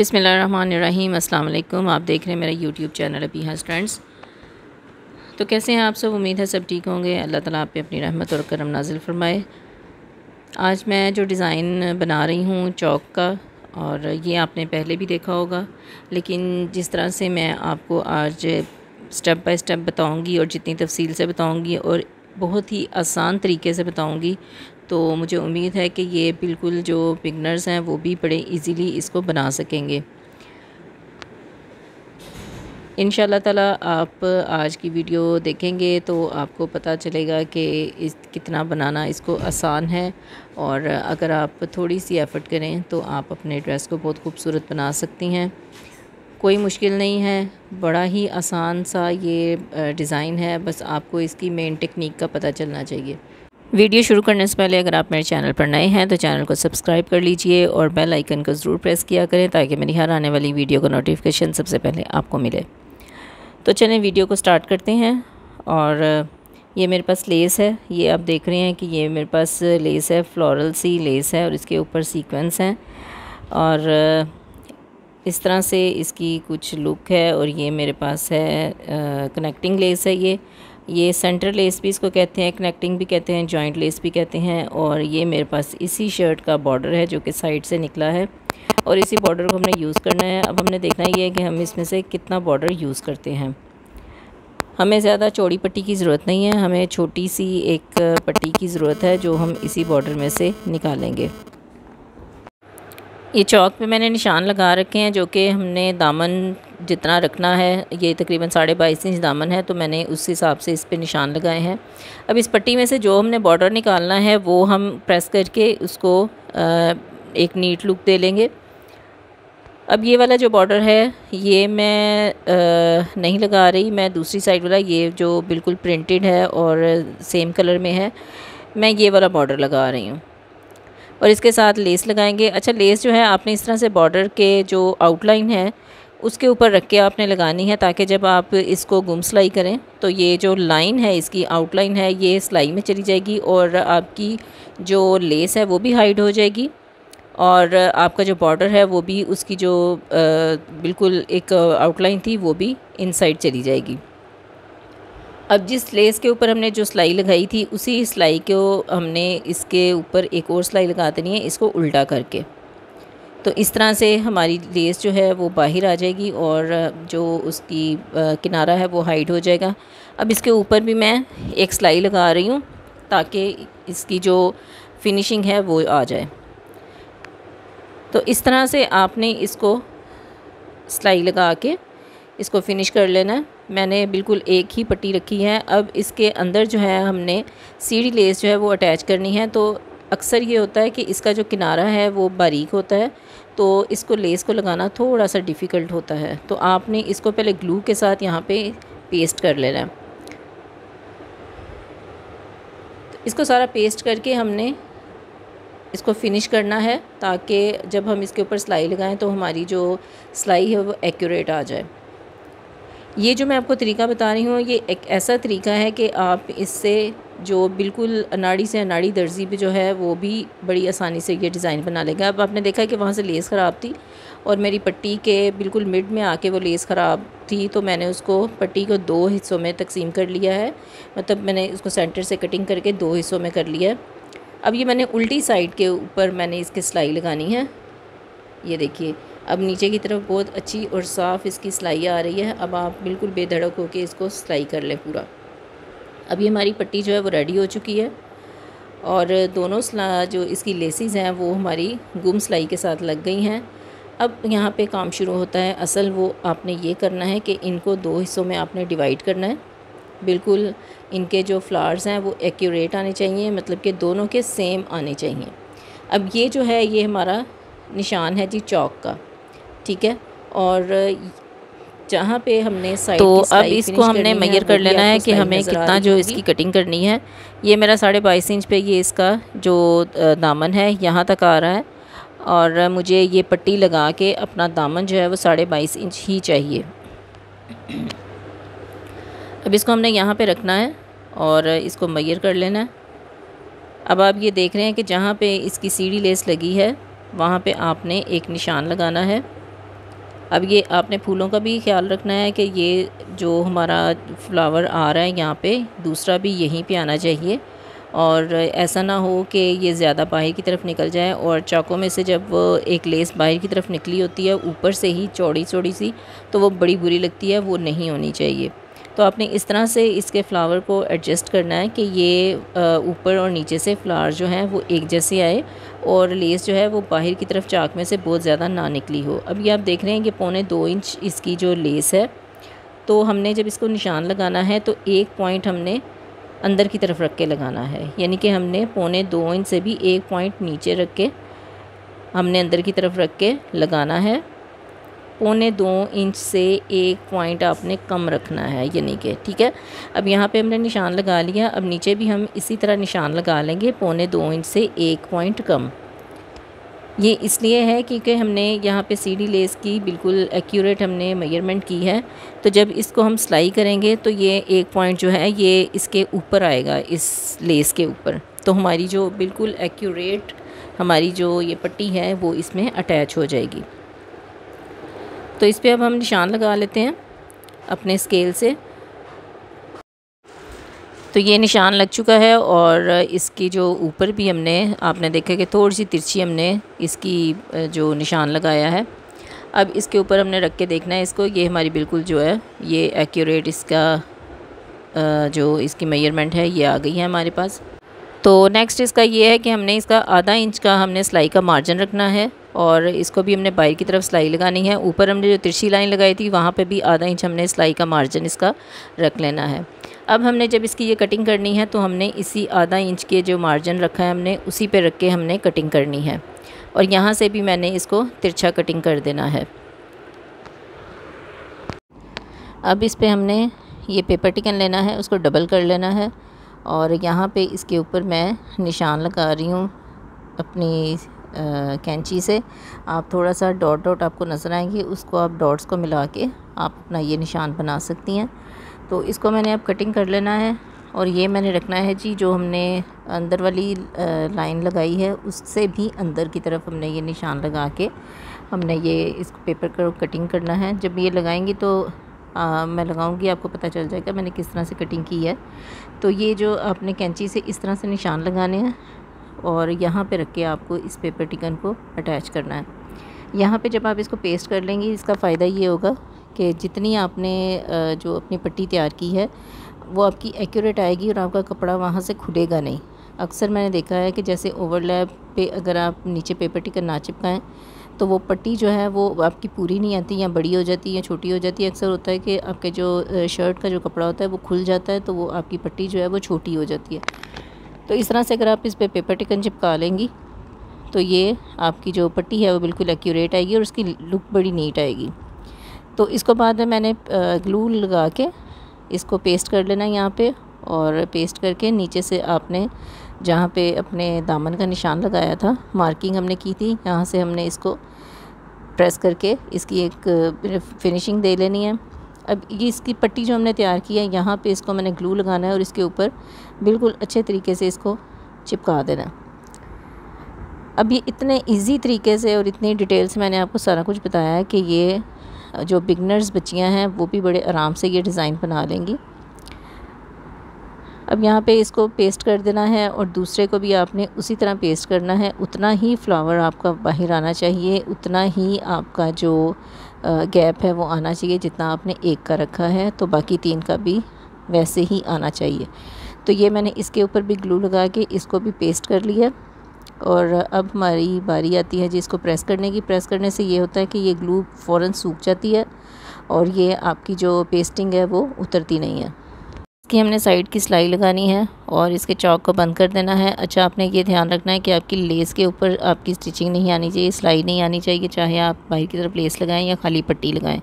बिस्मिल्लाहिर्रहमानिर्रहीम, अस्सलाम वालेकुम। आप देख रहे हैं मेरा यूट्यूब चैनल अबीहास ट्रेंड्स। तो कैसे हैं आप सब? उम्मीद है सब ठीक होंगे। अल्लाह ताला आप पे अपनी रहमत और करम नाजिल फरमाए। आज मैं जो डिज़ाइन बना रही हूँ चौक का, और ये आपने पहले भी देखा होगा, लेकिन जिस तरह से मैं आपको आज स्टेप बाय स्टेप बताऊँगी और जितनी तफसील से बताऊँगी और बहुत ही आसान तरीके से बताऊँगी, तो मुझे उम्मीद है कि ये बिल्कुल जो बिगनर्स हैं वो भी बड़े इजीली इसको बना सकेंगे इंशाल्लाह ताला। आप आज की वीडियो देखेंगे तो आपको पता चलेगा कि इस कितना बनाना इसको आसान है, और अगर आप थोड़ी सी एफ़र्ट करें तो आप अपने ड्रेस को बहुत खूबसूरत बना सकती हैं। कोई मुश्किल नहीं है, बड़ा ही आसान सा ये डिज़ाइन है, बस आपको इसकी मेन टेक्निक का पता चलना चाहिए। वीडियो शुरू करने से पहले अगर आप मेरे चैनल पर नए हैं तो चैनल को सब्सक्राइब कर लीजिए और बेल आइकन को ज़रूर प्रेस किया करें ताकि मेरी हर आने वाली वीडियो का नोटिफिकेशन सबसे पहले आपको मिले। तो चलें वीडियो को स्टार्ट करते हैं। और ये मेरे पास लेस है, ये आप देख रहे हैं कि ये मेरे पास लेस है, फ्लोरल सी लेस है, और इसके ऊपर सीक्वेंस हैं, और इस तरह से इसकी कुछ लुक है। और ये मेरे पास है कनेक्टिंग लेस है, ये सेंटर लेस भी इसको कहते हैं, कनेक्टिंग भी कहते हैं, जॉइंट लेस भी कहते हैं। और ये मेरे पास इसी शर्ट का बॉर्डर है जो कि साइड से निकला है, और इसी बॉर्डर को हमने यूज़ करना है। अब हमने देखना ये है कि हम इसमें से कितना बॉर्डर यूज़ करते हैं। हमें ज़्यादा चौड़ी पट्टी की ज़रूरत नहीं है, हमें छोटी सी एक पट्टी की ज़रूरत है जो हम इसी बॉर्डर में से निकालेंगे। ये चौक पे मैंने निशान लगा रखे हैं जो कि हमने दामन जितना रखना है, ये तकरीबन 22.5 इंच दामन है, तो मैंने उस हिसाब से इस पे निशान लगाए हैं। अब इस पट्टी में से जो हमने बॉर्डर निकालना है वो हम प्रेस करके उसको एक नीट लुक दे लेंगे। अब ये वाला जो बॉर्डर है ये मैं नहीं लगा रही, मैं दूसरी साइड वाला, ये जो बिल्कुल प्रिंटेड है और सेम कलर में है, मैं ये वाला बॉर्डर लगा रही हूँ, और इसके साथ लेस लगाएंगे। अच्छा, लेस जो है आपने इस तरह से बॉर्डर के जो आउटलाइन है उसके ऊपर रख के आपने लगानी है, ताकि जब आप इसको गुम सिलाई करें तो ये जो लाइन है, इसकी आउटलाइन है, ये सिलाई में चली जाएगी और आपकी जो लेस है वो भी हाइड हो जाएगी, और आपका जो बॉर्डर है वो भी, उसकी जो बिल्कुल एक आउटलाइन थी वो भी इनसाइड चली जाएगी। अब जिस लेस के ऊपर हमने जो सिलाई लगाई थी उसी सिलाई को हमने इसके ऊपर एक और सिलाई लगा देनी है, इसको उल्टा करके। तो इस तरह से हमारी लेस जो है वो बाहर आ जाएगी और जो उसकी किनारा है वो हाइड हो जाएगा। अब इसके ऊपर भी मैं एक सिलाई लगा रही हूँ ताकि इसकी जो फिनिशिंग है वो आ जाए। तो इस तरह से आपने इसको सिलाई लगा के इसको फिनिश कर लेना है। मैंने बिल्कुल एक ही पट्टी रखी है। अब इसके अंदर जो है हमने सीढ़ी लेस जो है वो अटैच करनी है। तो अक्सर ये होता है कि इसका जो किनारा है वो बारीक होता है, तो इसको लेस को लगाना थोड़ा सा डिफ़िकल्ट होता है, तो आपने इसको पहले ग्लू के साथ यहाँ पे पेस्ट कर लेना है। तो इसको सारा पेस्ट करके हमने इसको फिनिश करना है, ताकि जब हम इसके ऊपर सिलाई लगाएं तो हमारी जो सिलाई है वो एक्यूरेट आ जाए। ये जो मैं आपको तरीका बता रही हूँ ये एक ऐसा तरीका है कि आप इससे जो बिल्कुल अनाड़ी से अनाड़ी दर्जी भी जो है वो भी बड़ी आसानी से ये डिज़ाइन बना लेगा। अब आपने देखा कि वहाँ से लेस ख़राब थी और मेरी पट्टी के बिल्कुल मिड में आके वो लेस ख़राब थी, तो मैंने उसको पट्टी को दो हिस्सों में तकसीम कर लिया है, मतलब मैंने उसको सेंटर से कटिंग करके दो हिस्सों में कर लिया है। अब ये मैंने उल्टी साइड के ऊपर मैंने इसकी सिलाई लगानी है। ये देखिए, अब नीचे की तरफ बहुत अच्छी और साफ़ इसकी सिलाई आ रही है। अब आप बिल्कुल बेधड़क होकर इसको सिलाई कर लें पूरा। अब ये हमारी पट्टी जो है वो रेडी हो चुकी है, और दोनों जो इसकी लेसेस हैं वो हमारी गुम सिलाई के साथ लग गई हैं। अब यहाँ पे काम शुरू होता है असल, वो आपने ये करना है कि इनको दो हिस्सों में आपने डिवाइड करना है। बिल्कुल इनके जो फ्लावर्स हैं वो एक्यूरेट आने चाहिए, मतलब कि दोनों के सेम आने चाहिए। अब ये जो है ये हमारा निशान है जी चौक का, ठीक है, और जहाँ पे हमने साइड तो अब इसको हमने मेजर कर लेना है कि हमें कितना जो इसकी कटिंग करनी है। ये मेरा 22.5 इंच पे ये इसका जो दामन है यहाँ तक आ रहा है, और मुझे ये पट्टी लगा के अपना दामन जो है वो 22.5 इंच ही चाहिए। अब इसको हमने यहाँ पे रखना है और इसको मेजर कर लेना है। अब आप ये देख रहे हैं कि जहाँ पे इसकी सीढ़ी लेस लगी है वहाँ पे आपने एक निशान लगाना है, अब ये आपने फूलों का भी ख्याल रखना है कि ये जो हमारा फ्लावर आ रहा है यहाँ पे दूसरा भी यहीं पे आना चाहिए, और ऐसा ना हो कि ये ज़्यादा बाहर की तरफ निकल जाए। और चाकू में से जब एक लेस बाहर की तरफ निकली होती है ऊपर से ही चौड़ी चौड़ी सी, तो वो बड़ी बुरी लगती है, वो नहीं होनी चाहिए। तो आपने इस तरह से इसके फ़्लावर को एडजस्ट करना है कि ये ऊपर और नीचे से फ्लावर जो हैं वो एक जैसे आए और लेस जो है वो बाहर की तरफ चाक में से बहुत ज़्यादा ना निकली हो। अब ये आप देख रहे हैं कि 1.25 इंच इसकी जो लेस है, तो हमने जब इसको निशान लगाना है तो एक पॉइंट हमने अंदर की तरफ रख के लगाना है, यानी कि हमने 1.25 इंच से भी एक पॉइंट नीचे रख के हमने अंदर की तरफ रख के लगाना है। 1.25 इंच से एक पॉइंट आपने कम रखना है, यानी कि ठीक है। अब यहाँ पे हमने निशान लगा लिया, अब नीचे भी हम इसी तरह निशान लगा लेंगे 1.25 इंच से एक पॉइंट कम। ये इसलिए है क्योंकि हमने यहाँ पे सीढ़ी लेस की बिल्कुल एक्यूरेट हमने मेजरमेंट की है, तो जब इसको हम सिलाई करेंगे तो ये एक पॉइंट जो है ये इसके ऊपर आएगा, इस लेस के ऊपर, तो हमारी जो बिल्कुल एक्यूरेट हमारी जो ये पट्टी है वो इसमें अटैच हो जाएगी। तो इस पे अब हम निशान लगा लेते हैं अपने स्केल से। तो ये निशान लग चुका है, और इसकी जो ऊपर भी हमने आपने देखा कि थोड़ी सी तिरछी हमने इसकी जो निशान लगाया है, अब इसके ऊपर हमने रख के देखना है इसको। ये हमारी बिल्कुल जो है ये एक्यूरेट इसका जो इसकी मेजरमेंट है ये आ गई है हमारे पास। तो नेक्स्ट इसका ये है कि हमने इसका ½ इंच का हमने सिलाई का मार्जिन रखना है, और इसको भी हमने बाहर की तरफ सिलाई लगानी है। ऊपर हमने जो तिरछी लाइन लगाई थी वहाँ पे भी ½ इंच हमने सिलाई का मार्जिन इसका रख लेना है। अब हमने जब इसकी ये कटिंग करनी है तो हमने इसी ½ इंच के जो मार्जिन रखा है हमने उसी पे रख के हमने कटिंग करनी है, और यहाँ से भी मैंने इसको तिरछा कटिंग कर देना है। अब इस पर हमने ये पेपर टिकन लेना है, उसको डबल कर लेना है, और यहाँ पे इसके ऊपर मैं निशान लगा रही हूँ अपनी कैंची से। आप थोड़ा सा डॉट डॉट आपको नज़र आएंगे, उसको आप डॉट्स को मिला के आप अपना ये निशान बना सकती हैं। तो इसको मैंने अब कटिंग कर लेना है, और ये मैंने रखना है जी जो हमने अंदर वाली लाइन लगाई है उससे भी अंदर की तरफ हमने ये निशान लगा के हमने ये इस पेपर को कटिंग करना है। जब ये लगाएंगी तो मैं लगाऊंगी आपको पता चल जाएगा मैंने किस तरह से कटिंग की है। तो ये जो आपने कैंची से इस तरह से निशान लगाने हैं, और यहाँ पे रख के आपको इस पेपर टिकन को अटैच करना है। यहाँ पे जब आप इसको पेस्ट कर लेंगी इसका फ़ायदा ये होगा कि जितनी आपने जो अपनी पट्टी तैयार की है वो आपकी एक्यूरेट आएगी, और आपका कपड़ा वहाँ से खुलेगा नहीं। अक्सर मैंने देखा है कि जैसे ओवरलैप पे अगर आप नीचे पेपर टिकन ना चिपकाएँ तो वो पट्टी जो है वो आपकी पूरी नहीं आती, या बड़ी हो जाती है या छोटी हो जाती है। अक्सर होता है कि आपके जो शर्ट का जो कपड़ा होता है वो खुल जाता है, तो वो आपकी पट्टी जो है वो छोटी हो जाती है। तो इस तरह से अगर आप इस पे पेपर टिकन चिपका लेंगी तो ये आपकी जो पट्टी है वो बिल्कुल एक्यूरेट आएगी, और उसकी लुक बड़ी नीट आएगी। तो इसको बाद में मैंने ग्लू लगा के इसको पेस्ट कर लेना यहाँ पर, और पेस्ट करके नीचे से आपने जहाँ पे अपने दामन का निशान लगाया था मार्किंग हमने की थी, यहाँ से हमने इसको प्रेस करके इसकी एक फिनिशिंग दे लेनी है। अब ये इसकी पट्टी जो हमने तैयार की है यहाँ पे इसको मैंने ग्लू लगाना है, और इसके ऊपर बिल्कुल अच्छे तरीके से इसको चिपका देना। अब ये इतने इजी तरीके से और इतनी डिटेल से मैंने आपको सारा कुछ बताया है कि ये जो बिगनर्स बच्चियाँ हैं वो भी बड़े आराम से ये डिज़ाइन बना लेंगी। अब यहाँ पे इसको पेस्ट कर देना है, और दूसरे को भी आपने उसी तरह पेस्ट करना है। उतना ही फ्लावर आपका बाहर आना चाहिए, उतना ही आपका जो गैप है वो आना चाहिए जितना आपने एक का रखा है, तो बाकी तीन का भी वैसे ही आना चाहिए। तो ये मैंने इसके ऊपर भी ग्लू लगा के इसको भी पेस्ट कर लिया, और अब हमारी बारी आती है जी इसको प्रेस करने की। प्रेस करने से ये होता है कि ये ग्लू फ़ौरन सूख जाती है, और ये आपकी जो पेस्टिंग है वो उतरती नहीं है। कि हमने साइड की सिलाई लगानी है, और इसके चौक को बंद कर देना है। अच्छा आपने ये ध्यान रखना है कि आपकी लेस के ऊपर आपकी स्टिचिंग नहीं आनी चाहिए, सिलाई नहीं आनी चाहिए, चाहे आप बाहर की तरफ लेस लगाएं या खाली पट्टी लगाएं,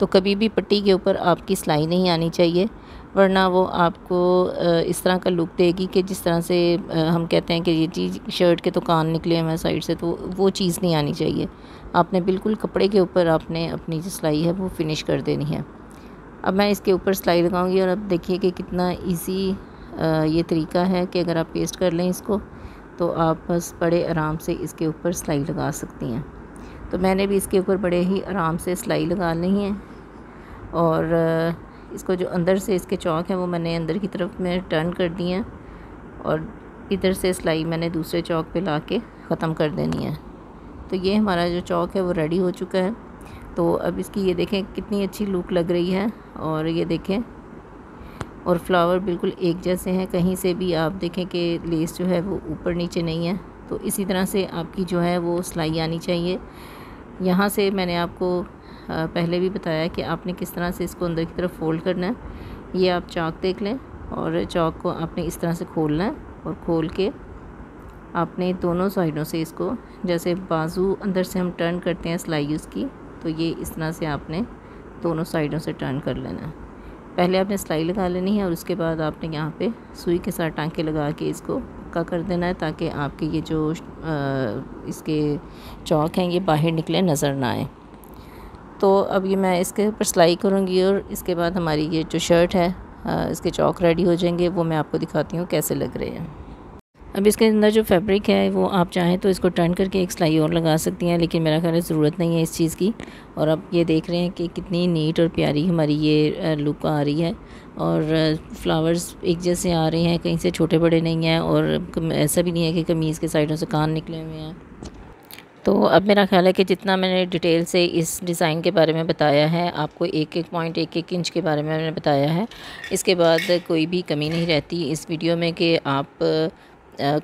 तो कभी भी पट्टी के ऊपर आपकी सिलाई नहीं आनी चाहिए, वरना वो आपको इस तरह का लुक देगी कि जिस तरह से हम कहते हैं कि ये चीज़ शर्ट के तो कान निकले हैं साइड से, तो वो चीज़ नहीं आनी चाहिए। आपने बिल्कुल कपड़े के ऊपर आपने अपनी जो सिलाई है वो फिनिश कर देनी है। अब मैं इसके ऊपर सिलाई लगाऊंगी, और अब देखिए कि कितना इजी ये तरीका है कि अगर आप पेस्ट कर लें इसको तो आप बस बड़े आराम से इसके ऊपर सिलाई लगा सकती हैं। तो मैंने भी इसके ऊपर बड़े ही आराम से सिलाई लगा ली है और इसको जो अंदर से इसके चौक हैं वो मैंने अंदर की तरफ में टर्न कर दी हैं और इधर से सिलाई मैंने दूसरे चौक पे ला के ख़त्म कर देनी है। तो ये हमारा जो चौक है वो रेडी हो चुका है। तो अब इसकी ये देखें कितनी अच्छी लुक लग रही है और ये देखें और फ्लावर बिल्कुल एक जैसे हैं, कहीं से भी आप देखें कि लेस जो है वो ऊपर नीचे नहीं है। तो इसी तरह से आपकी जो है वो सिलाई आनी चाहिए। यहाँ से मैंने आपको पहले भी बताया कि आपने किस तरह से इसको अंदर की तरफ फ़ोल्ड करना है। ये आप चौक देख लें और चौक को आपने इस तरह से खोलना है और खोल के आपने दोनों साइडों से इसको जैसे बाजू अंदर से हम टर्न करते हैं सिलाई उसकी, तो ये इस तरह से आपने दोनों साइडों से टर्न कर लेना है। पहले आपने सिलाई लगा लेनी है और उसके बाद आपने यहाँ पे सुई के साथ टाँके लगा के इसको पक्का कर देना है ताकि आपके ये जो इसके चौक हैं ये बाहर निकले नज़र ना आए। तो अब ये मैं इसके ऊपर सिलाई करूँगी और इसके बाद हमारी ये जो शर्ट है इसके चौक रेडी हो जाएंगे। वो मैं आपको दिखाती हूँ कैसे लग रहे हैं। अब इसके अंदर जो फैब्रिक है वो आप चाहें तो इसको टर्न करके एक सिलाई और लगा सकती हैं, लेकिन मेरा ख्याल है ज़रूरत नहीं है इस चीज़ की। और अब ये देख रहे हैं कि कितनी नीट और प्यारी हमारी ये लुक आ रही है और फ्लावर्स एक जैसे आ रहे हैं, कहीं से छोटे बड़े नहीं हैं और ऐसा भी नहीं है कि कमीज़ के साइडों से कान निकले हुए हैं। तो अब मेरा ख्याल है कि जितना मैंने डिटेल से इस डिज़ाइन के बारे में बताया है, आपको एक एक पॉइंट एक एक इंच के बारे में मैंने बताया है। इसके बाद कोई भी कमी नहीं रहती इस वीडियो में कि आप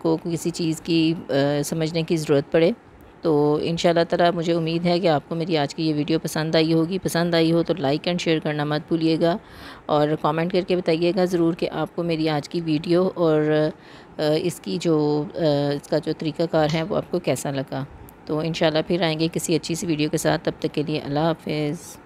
को किसी चीज़ की समझने की ज़रूरत पड़े। तो इंशाल्लाह ताला मुझे उम्मीद है कि आपको मेरी आज की ये वीडियो पसंद आई होगी। पसंद आई हो तो लाइक एंड शेयर करना मत भूलिएगा और कमेंट करके बताइएगा ज़रूर कि आपको मेरी आज की वीडियो और इसकी जो इसका जो तरीक़ाकार है वो आपको कैसा लगा। तो इंशाल्लाह फिर आएंगे किसी अच्छी सी वीडियो के साथ। तब तक के लिए अल्लाह हाफ़िज़।